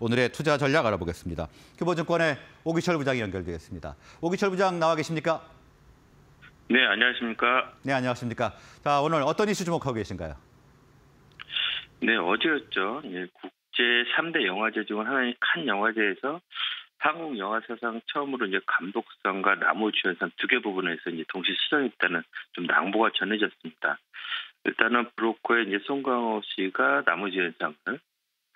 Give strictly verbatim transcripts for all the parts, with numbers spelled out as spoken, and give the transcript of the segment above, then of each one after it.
오늘의 투자 전략 알아보겠습니다. 교보증권의 오기철 부장이 연결되겠습니다. 오기철 부장 나와 계십니까? 네, 안녕하십니까? 네, 안녕하십니까? 자, 오늘 어떤 이슈 주목하고 계신가요? 네, 어제였죠. 예, 국제 삼 대 영화제 중 하나인 칸 영화제에서 한국 영화 사상 처음으로 이제 감독상과 남우주연상 두 개 부분에서 이제 동시 수상했다는 좀 낭보가 전해졌습니다. 일단은 브로커의 이제 송강호 씨가 남우주연상을,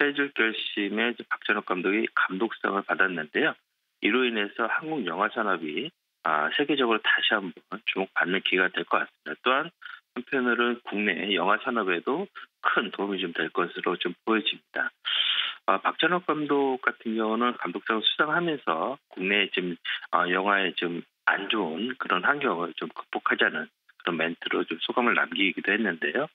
헤어질 결심의 박찬욱 감독이 감독상을 받았는데요. 이로 인해서 한국 영화 산업이 아, 세계적으로 다시 한번 주목받는 기회가 될 것 같습니다. 또한 한편으로는 국내 영화 산업에도 큰 도움이 좀 될 것으로 좀 보여집니다. 아, 박찬욱 감독 같은 경우는 감독상을 수상하면서 국내 좀 아, 영화에 좀 안 좋은 그런 환경을 좀 극복하자는 그런 멘트로 좀 소감을 남기기도 했는데요.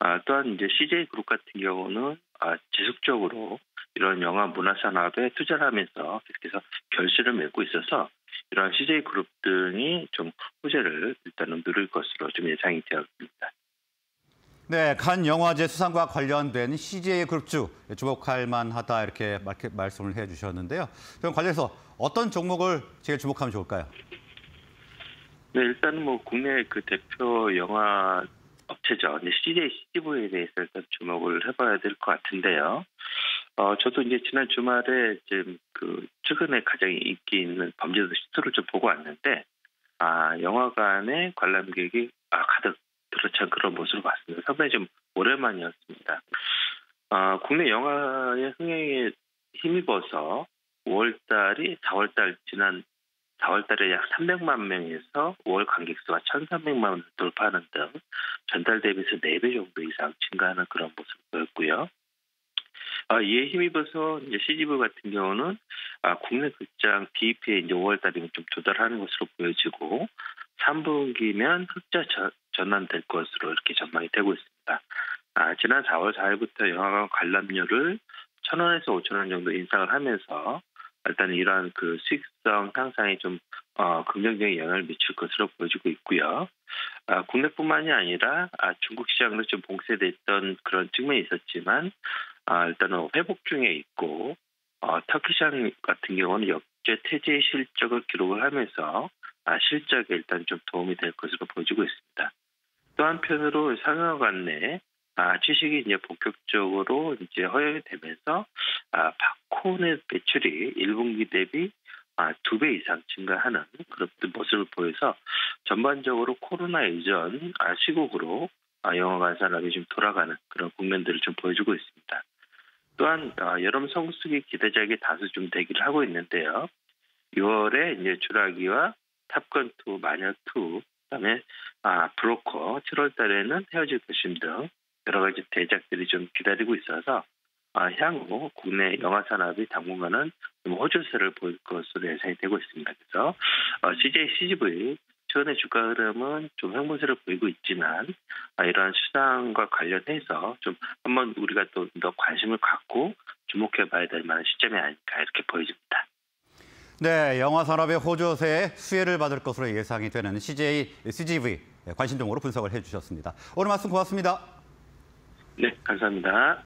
아, 또한 이제 씨제이 그룹 같은 경우는 아, 지속적으로 이런 영화 문화 산업에 투자를 하면서 계속해서 결실을 맺고 있어서 이러한 씨제이 그룹 등이 좀 호재를 일단은 누릴 것으로 좀 예상이 되었습니다. 네, 칸 영화제 수상과 관련된 씨제이 그룹주 주목할 만하다 이렇게 말씀을 해주셨는데요. 그럼 관련해서 어떤 종목을 제일 주목하면 좋을까요? 네, 일단은 뭐 국내 그 대표 영화 업체죠. 씨제이 씨지브이에 대해서 일단 주목을 해봐야 될 것 같은데요. 어, 저도 이제 지난 주말에 지금 그 최근에 가장 인기 있는 범죄도시 투를 좀 보고 왔는데, 아, 영화관에 관람객이 아, 가득 들어찬 그런 모습을 봤습니다. 상당히 좀 오랜만이었습니다. 아, 국내 영화의 흥행에 힘입어서 오월달이 사월달 지난 사월달에 약 삼백만 명에서 오월 관객수가 천삼백만 명을 돌파하는 등 전달 대비해서 네 배 정도 이상 증가하는 그런 모습을 보였고요. 아, 이에 힘입어서 이제 씨지브이 같은 경우는 아, 국내 극장 비이피에 이제 오월달이면 좀 도달하는 것으로 보여지고 삼분기면 흑자 전, 전환될 것으로 이렇게 전망이 되고 있습니다. 아, 지난 사월 사일부터 영화관 관람료를 천 원에서 오천 원 정도 인상을 하면서 일단 이러한 그 수익성 향상에 좀 어, 긍정적인 영향을 미칠 것으로 보여지고 있고요. 아, 국내뿐만이 아니라 아, 중국 시장으로 좀 봉쇄됐던 그런 측면이 있었지만 아, 일단은 회복 중에 있고 어, 터키 시장 같은 경우는 역대 태지 실적을 기록을 하면서 아, 실적에 일단 좀 도움이 될 것으로 보여지고 있습니다. 또 한편으로 상영관 내 아, 취식이 이제 본격적으로 이제 허용이 되면서 아, 팝콘의 매출이 일분기 대비 아, 두 배 이상 증가하는 그런 모습을 보여서 전반적으로 코로나 이전 아, 시국으로 아, 영화관 산업이 좀 돌아가는 그런 국면들을 좀 보여주고 있습니다. 또한 아, 여름 성수기 기대작이 다수 좀 대기를 하고 있는데요. 유월에 이제 주라기와 탑건 투, 마녀투, 그다음에 아, 브로커, 칠월달에는 헤어질 것임 등 여러 가지 대작들이 좀 기다리고 있어서 아, 향후 국내 영화 산업이 당분간은 좀 호조세를 보일 것으로 예상이 되고 있습니다. 그래서 어, 씨제이 씨지브이 최근의 주가 흐름은 좀 횡보세를 보이고 있지만 아, 이러한 수상과 관련해서 좀 한번 우리가 또 더 관심을 갖고 주목해봐야 될 만한 시점이 아닐까 이렇게 보여집니다. 네, 영화 산업의 호조세에 수혜를 받을 것으로 예상이 되는 씨제이 씨지브이 관심 종목으로 분석을 해주셨습니다. 오늘 말씀 고맙습니다. 네, 감사합니다.